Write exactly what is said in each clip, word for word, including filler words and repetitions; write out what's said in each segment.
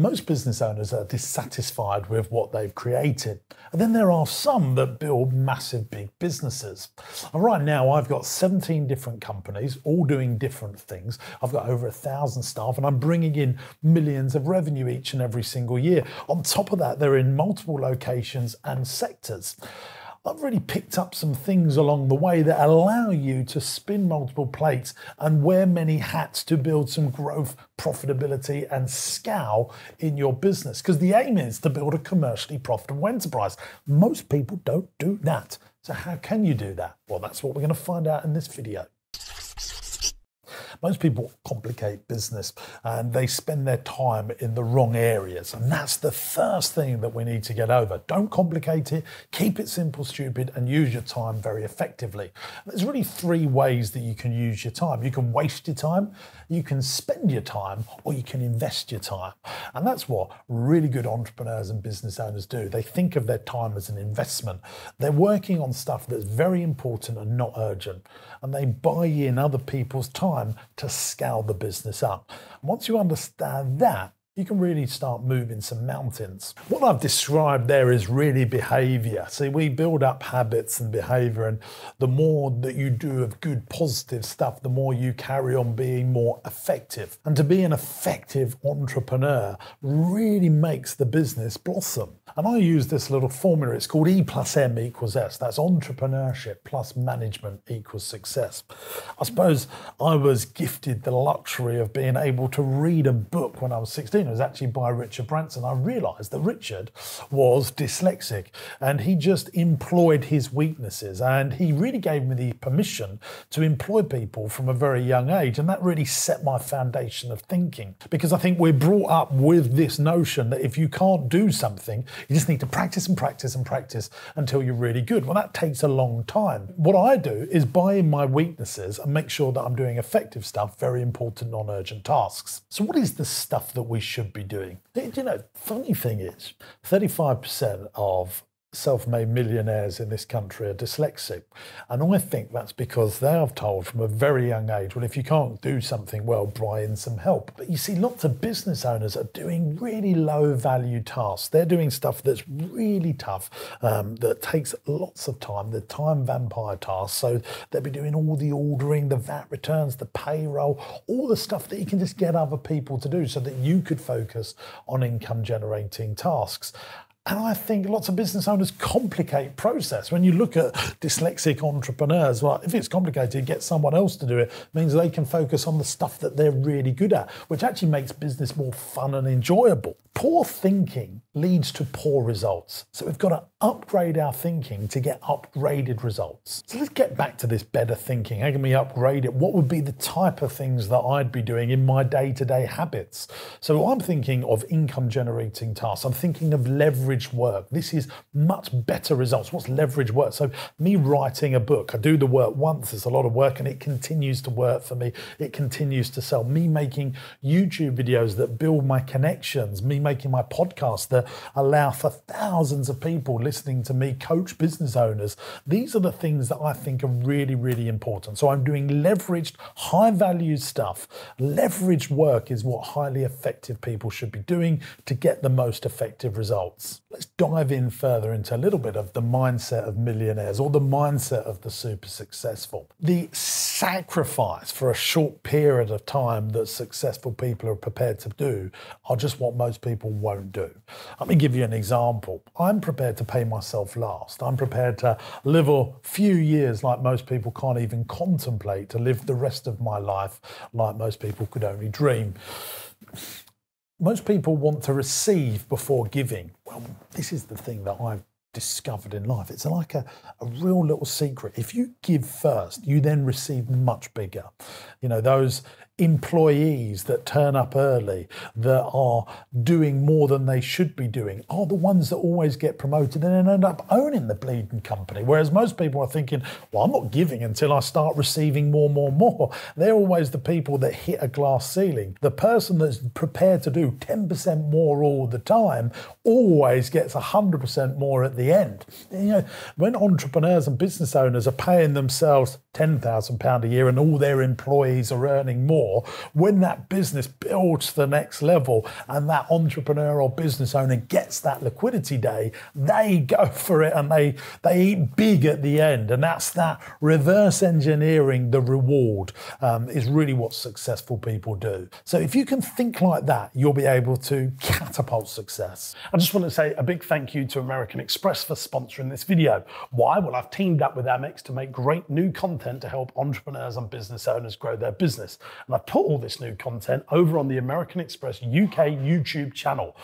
Most business owners are dissatisfied with what they've created. And then there are some that build massive big businesses. And right now I've got seventeen different companies, all doing different things. I've got over a thousand staff and I'm bringing in millions of revenue each and every single year. On top of that, they're in multiple locations and sectors. I've really picked up some things along the way that allow you to spin multiple plates and wear many hats to build some growth, profitability and scale in your business. Because the aim is to build a commercially profitable enterprise. Most people don't do that. So how can you do that? Well, that's what we're going to find out in this video. Most people complicate business and they spend their time in the wrong areas. And that's the first thing that we need to get over. Don't complicate it, keep it simple, stupid, and use your time very effectively. And there's really three ways that you can use your time. You can waste your time, you can spend your time, or you can invest your time. And that's what really good entrepreneurs and business owners do. They think of their time as an investment. They're working on stuff that's very important and not urgent. And they buy in other people's time to scale the business up. Once you understand that, you can really start moving some mountains. What I've described there is really behavior. See, we build up habits and behavior, and the more that you do of good, positive stuff, the more you carry on being more effective. And to be an effective entrepreneur really makes the business blossom. And I use this little formula. It's called E plus M equals S. That's entrepreneurship plus management equals success. I suppose I was gifted the luxury of being able to read a book when I was sixteen. It was actually by Richard Branson. I realized that Richard was dyslexic and he just employed his weaknesses. And he really gave me the permission to employ people from a very young age. And that really set my foundation of thinking, because I think we're brought up with this notion that if you can't do something, you just need to practice and practice and practice until you're really good. Well, that takes a long time. What I do is buy in my weaknesses and make sure that I'm doing effective stuff, very important, non-urgent tasks. So what is the stuff that we should be doing? You know, funny thing is, thirty-five percent of self-made millionaires in this country are dyslexic. And I think that's because they are told from a very young age, well, if you can't do something well, buy in some help. But you see, lots of business owners are doing really low value tasks. They're doing stuff that's really tough, um, that takes lots of time, the time vampire tasks. So they'll be doing all the ordering, the V A T returns, the payroll, all the stuff that you can just get other people to do so that you could focus on income generating tasks. And I think lots of business owners complicate process. When you look at dyslexic entrepreneurs, well, if it's complicated, get someone else to do it. It means they can focus on the stuff that they're really good at, which actually makes business more fun and enjoyable. Poor thinking leads to poor results. So we've got to upgrade our thinking to get upgraded results. So let's get back to this better thinking. How can we upgrade it? What would be the type of things that I'd be doing in my day-to-day habits? So I'm thinking of income-generating tasks. I'm thinking of leverage work. This is much better results. What's leverage work? So me writing a book, I do the work once, it's a lot of work and it continues to work for me. It continues to sell. Me making YouTube videos that build my connections, me making my podcast that allow for thousands of people listening to me coach business owners. These are the things that I think are really, really important. So I'm doing leveraged, high value stuff. Leveraged work is what highly effective people should be doing to get the most effective results. Let's dive in further into a little bit of the mindset of millionaires or the mindset of the super successful. The sacrifice for a short period of time that successful people are prepared to do are just what most people won't do. Let me give you an example. I'm prepared to pay myself last. I'm prepared to live a few years like most people can't even contemplate, to live the rest of my life like most people could only dream. Most people want to receive before giving. Well, this is the thing that I've discovered in life. It's like a, a real little secret. If you give first, you then receive much bigger. You know, those employees that turn up early, that are doing more than they should be doing, are the ones that always get promoted and end up owning the bleeding company. Whereas most people are thinking, well, I'm not giving until I start receiving more, more, more. They're always the people that hit a glass ceiling. The person that's prepared to do ten percent more all the time always gets one hundred percent more at the end. You know, when entrepreneurs and business owners are paying themselves ten thousand pounds a year and all their employees are earning more, more, when that business builds to the next level and that entrepreneur or business owner gets that liquidity day, they go for it and they, they eat big at the end. And that's that reverse engineering the reward um, is really what successful people do. So if you can think like that, you'll be able to catapult success. I just want to say a big thank you to American Express for sponsoring this video. Why? Well, I've teamed up with Amex to make great new content to help entrepreneurs and business owners grow their business. And I put all this new content over on the American Express U K YouTube channel.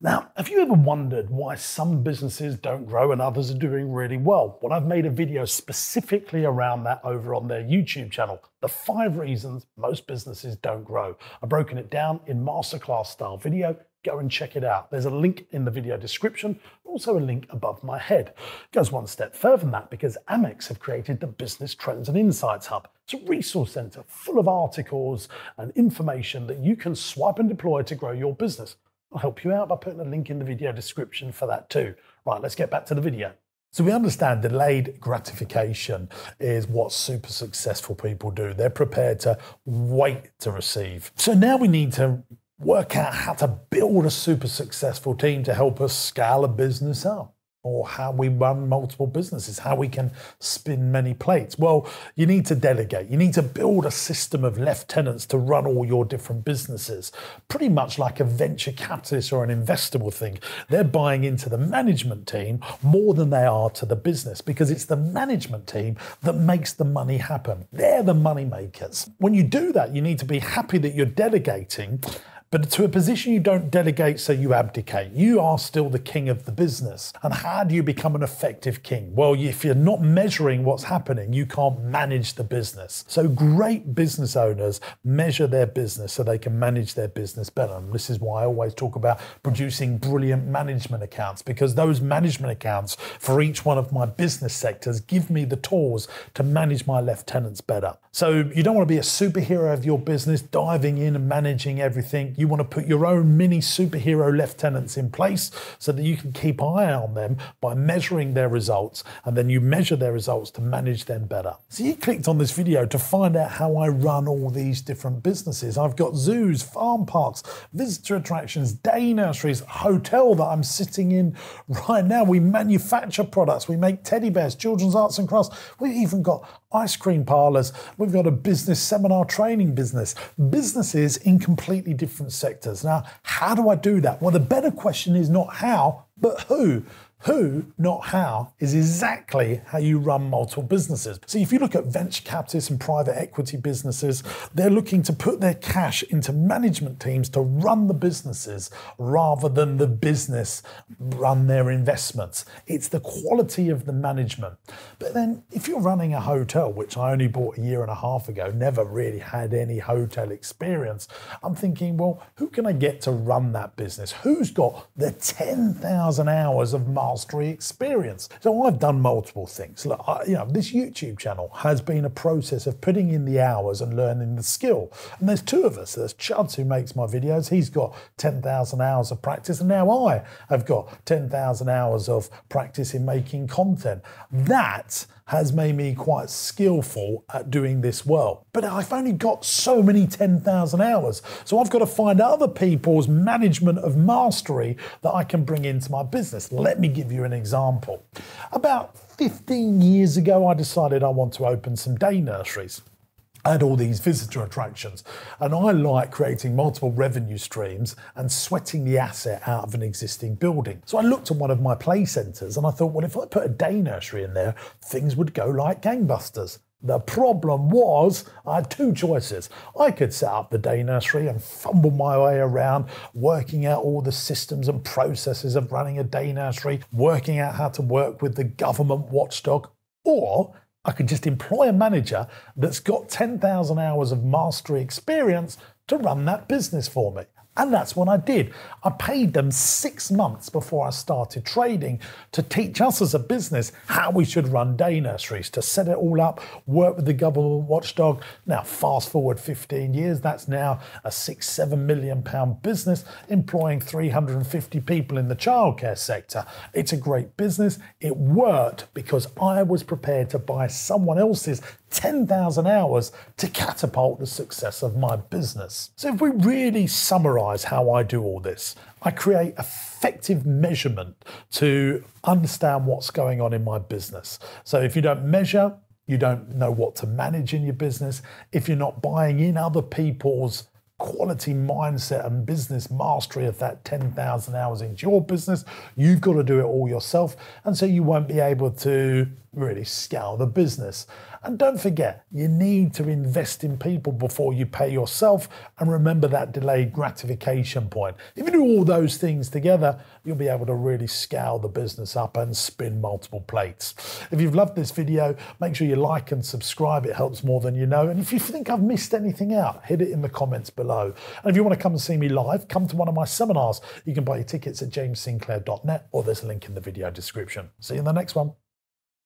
Now, have you ever wondered why some businesses don't grow and others are doing really well? Well, I've made a video specifically around that over on their YouTube channel. The five reasons most businesses don't grow. I've broken it down in masterclass style video. Go and check it out. There's a link in the video description, also a link above my head. It goes one step further than that because Amex have created the Business Trends and Insights Hub. It's a resource center full of articles and information that you can swipe and deploy to grow your business. I'll help you out by putting a link in the video description for that too. Right, let's get back to the video. So we understand delayed gratification is what super successful people do. They're prepared to wait to receive. So now we need to work out how to build a super successful team to help us scale a business up, or how we run multiple businesses, how we can spin many plates. Well, you need to delegate. You need to build a system of lieutenants to run all your different businesses, pretty much like a venture capitalist or an investor will think. They're buying into the management team more than they are to the business, because it's the management team that makes the money happen. They're the money makers. When you do that, you need to be happy that you're delegating, but to a position you don't delegate so you abdicate. You are still the king of the business. And how do you become an effective king? Well, if you're not measuring what's happening, you can't manage the business. So great business owners measure their business so they can manage their business better. And this is why I always talk about producing brilliant management accounts, because those management accounts for each one of my business sectors give me the tools to manage my lieutenants better. So you don't want to be a superhero of your business, diving in and managing everything. You want to put your own mini superhero lieutenants in place so that you can keep an eye on them by measuring their results, and then you measure their results to manage them better. So you clicked on this video to find out how I run all these different businesses. I've got zoos, farm parks, visitor attractions, day nurseries, hotel that I'm sitting in right now. We manufacture products. We make teddy bears, children's arts and crafts. We've even got ice cream parlors. We've got a business seminar training business. Businesses in completely different sectors. Now, how do I do that? Well, the better question is not how, but who. Who, not how, is exactly how you run multiple businesses. So if you look at venture capitalists and private equity businesses, they're looking to put their cash into management teams to run the businesses rather than the business run their investments. It's the quality of the management. But then if you're running a hotel, which I only bought a year and a half ago, never really had any hotel experience, I'm thinking, well, who can I get to run that business? Who's got the ten thousand hours of marketing mastery experience? So I've done multiple things. Look, I, you know, this YouTube channel has been a process of putting in the hours and learning the skill. And there's two of us. There's Chuds, who makes my videos. He's got ten thousand hours of practice. And now I have got ten thousand hours of practice in making content. That has made me quite skillful at doing this well. But I've only got so many ten thousand hours. So I've got to find other people's management of mastery that I can bring into my business. Let me give you an example. About fifteen years ago, I decided I want to open some day nurseries. I had all these visitor attractions, and I like creating multiple revenue streams and sweating the asset out of an existing building. So I looked at one of my play centres and I thought, well, if I put a day nursery in there, things would go like gangbusters. The problem was I had two choices. I could set up the day nursery and fumble my way around, working out all the systems and processes of running a day nursery, working out how to work with the government watchdog, or I could just employ a manager that's got ten thousand hours of mastery experience to run that business for me. And that's what I did. I paid them six months before I started trading to teach us as a business how we should run day nurseries, to set it all up, work with the government watchdog. Now, fast forward fifteen years, that's now a six, seven million pound business employing three hundred fifty people in the childcare sector. It's a great business. It worked because I was prepared to buy someone else's ten thousand hours to catapult the success of my business. So if we really summarize how I do all this, I create effective measurement to understand what's going on in my business. So if you don't measure, you don't know what to manage in your business. If you're not buying in other people's quality mindset and business mastery of that ten thousand hours into your business, you've got to do it all yourself. And so you won't be able to really scale the business. And don't forget, you need to invest in people before you pay yourself. And remember that delayed gratification point. If you do all those things together, you'll be able to really scale the business up and spin multiple plates. If you've loved this video, make sure you like and subscribe. It helps more than you know. And if you think I've missed anything out, hit it in the comments below. And if you want to come and see me live, come to one of my seminars. You can buy your tickets at james sinclair dot net or there's a link in the video description. See you in the next one.